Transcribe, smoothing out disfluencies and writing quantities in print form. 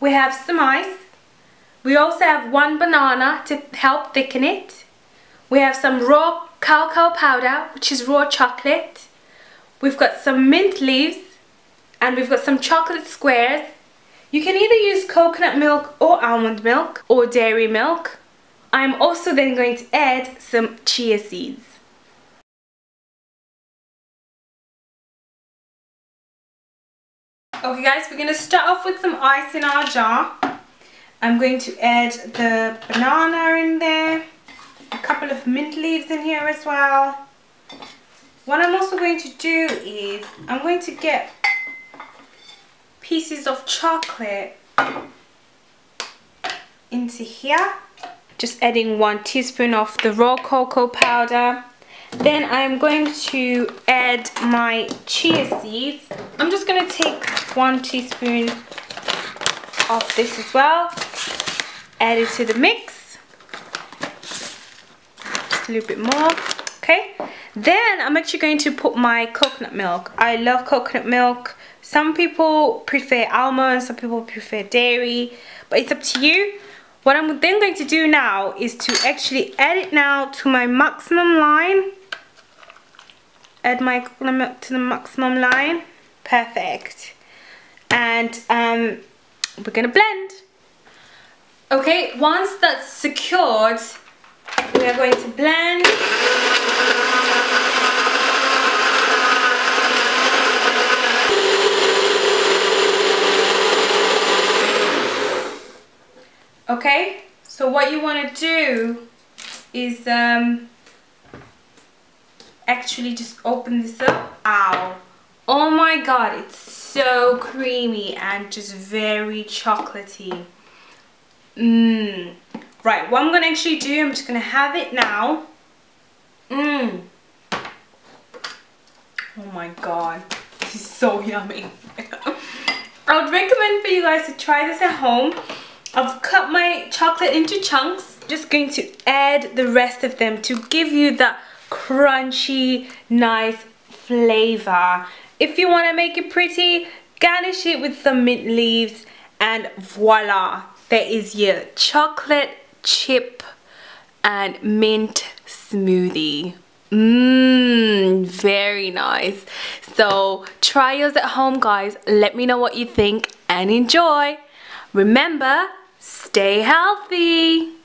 we have some ice. We also have one banana to help thicken it. We have some raw cacao powder, which is raw chocolate. We've got some mint leaves and we've got some chocolate squares. You can either use coconut milk or almond milk or dairy milk. I'm also then going to add some chia seeds. Okay guys, we're going to start off with some ice in our jar. I'm going to add the banana in there, a couple of mint leaves in here as well. What I'm also going to do is I'm going to get pieces of chocolate into here. Just adding 1 teaspoon of the raw cocoa powder. Then I'm going to add my chia seeds. I'm just going to take 1 teaspoon of this as well. Add it to the mix. Just a little bit more. Okay. Then I'm actually going to put my coconut milk. I love coconut milk. Some people prefer almond, some people prefer dairy, but it's up to you. What I'm then going to do now is to actually add it now to my maximum line. Add my coconut milk to the maximum line. Perfect. And we're going to blend. Okay, once that's secured, we are going to blend. Okay, so what you want to do is actually just open this up. Wow. Oh my god, it's so creamy and just very chocolatey. Right, what I'm going to actually do, I'm just going to have it now. Oh my god, this is so yummy. I would recommend for you guys to try this at home. I've cut my chocolate into chunks. Just going to add the rest of them to give you that crunchy, nice flavor. If you want to make it pretty, garnish it with some mint leaves and voila, there is your chocolate chip and mint smoothie. Very nice. So try yours at home, guys. Let me know what you think and enjoy. Remember, stay healthy!